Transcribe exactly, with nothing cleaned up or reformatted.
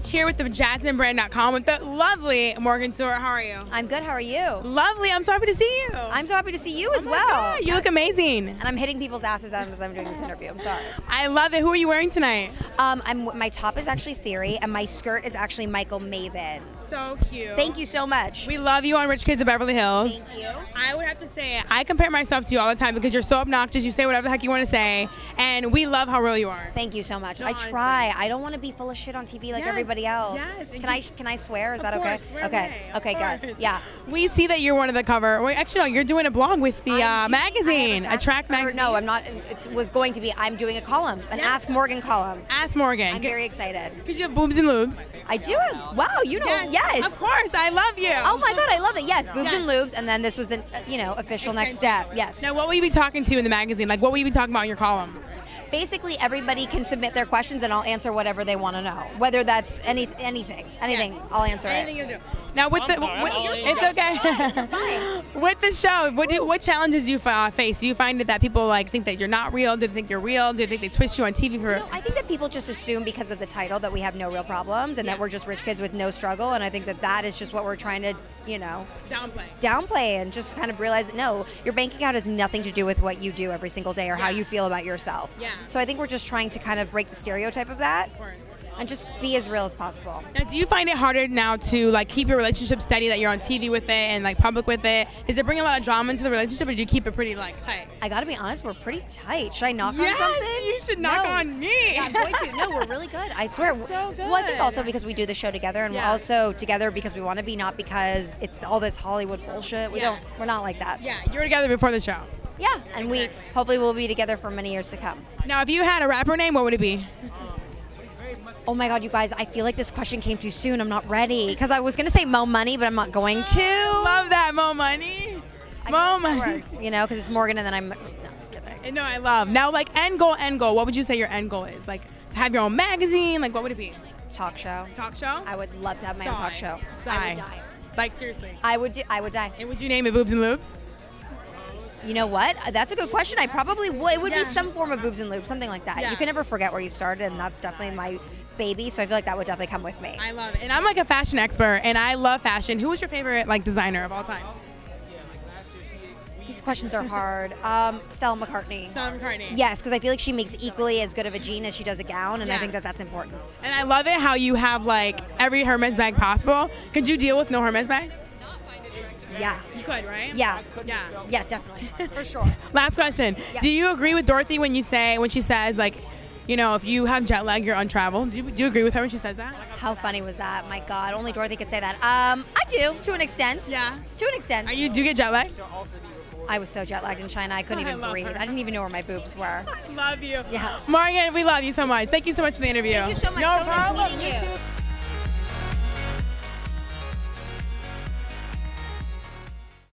Rich here with the Jasmine Brand dot com with the lovely Morgan Stewart. How are you? I'm good. How are you? Lovely. I'm so happy to see you. I'm so happy to see you as oh well. God, you look amazing. And I'm hitting people's asses as I'm doing this interview. I'm sorry. I love it. Who are you wearing tonight? Um, I'm my top is actually Theory, and my skirt is actually Michael Maven. So cute. Thank you so much. We love you on Rich Kids of Beverly Hills. Thank you. I would have to say I compare myself to you all the time because you're so obnoxious. You say whatever the heck you want to say, and we love how real you are. Thank you so much. No, I try. Honestly. I don't want to be full of shit on T V like yes, everybody else. Yes, can I can I swear? Is that okay? Course, okay. Away, okay. Course. Good. Yeah. We see that you're one of the cover. Wait, actually, no. You're doing a blog with the uh, doing, magazine, a track magazine. No, I'm not. It was going to be. I'm doing a column, an yes. Ask Morgan column. Ask Morgan. I'm G very excited. Because you have boobs and lubes. I do. Wow. You know. Yes. yes. Of course. I love you. Oh my God. I love it. Yes. Boobs yes. and lubes, and then this was the you know official next step. Yes. Now, what will you be talking to in the magazine? Like, what will you be talking about in your column? Basically, everybody can submit their questions, and I'll answer whatever they want to know. Whether that's any anything, anything, yeah. I'll answer anything it. You do. Now with I'm the, sorry, with, it's okay. Fine, fine. With the show, what do, what challenges do you uh, face? Do you find that, that people like think that you're not real? Do they think you're real? Do they think they twist you on T V for? No, I think that people just assume because of the title that we have no real problems and yeah. that we're just rich kids with no struggle. And I think that that is just what we're trying to, you know, downplay, downplay, and just kind of realize that no, your bank account has nothing to do with what you do every single day or yeah. how you feel about yourself. Yeah. So I think we're just trying to kind of break the stereotype of that of course. and just be as real as possible. Now, do you find it harder now to like keep your relationship steady, that you're on T V with it and like public with it? Does it bring a lot of drama into the relationship, or do you keep it pretty like tight? I gotta be honest, we're pretty tight. Should I knock yes, on something? You should knock no. on me. Yeah, I'm going to. No, we're really good. I swear. That's so good. Well, I think also because we do the show together, and yeah. we're also together because we want to be, not because it's all this Hollywood bullshit. We yeah. don't. We're not like that. Yeah, you were together before the show. Yeah, and we hopefully we'll be together for many years to come. Now, if you had a rapper name, what would it be? Oh my God, you guys, I feel like this question came too soon. I'm not ready. Because I was going to say Mo Money, but I'm not going to. Love that, Mo Money. I Mo Money. Works, you know, because it's Morgan and then I'm, no, I'm kidding. No, I love. Now, like, end goal, end goal. What would you say your end goal is? Like, to have your own magazine? Like, what would it be? Talk show. Talk show? I would love to have my die. own talk show. Die. I would die. Like, seriously. I would, do, I would die. And would you name it Boobs and Loops? You know what? That's a good question. I probably would. It would yeah. be some form of boobs and loops, something like that. Yeah. You can never forget where you started, and that's definitely my baby. So I feel like that would definitely come with me. I love it. And I'm like a fashion expert, and I love fashion. Who was your favorite like designer of all time? These questions are hard. Um, Stella McCartney. Stella McCartney. Yes, because I feel like she makes equally as good of a jean as she does a gown, and yeah. I think that that's important. And I love it how you have like every Hermès bag possible. Could you deal with no Hermès bags? Yeah. You could, right? Yeah. Yeah. Yeah, definitely. For sure. Last question. Yeah. Do you agree with Dorothy when you say, when she says, like, you know, if you have jet lag, you're untraveled? Do you, do you agree with her when she says that? How funny was that? My God, only Dorothy could say that. Um, I do, to an extent. Yeah. To an extent. Are you, do you get jet lag? I was so jet lagged in China, I couldn't oh, even I breathe. Her. I didn't even know where my boobs were. I love you. Yeah. Morgan, we love you so much. Thank you so much for the interview. Thank you so much. No so problem. Nice meeting you.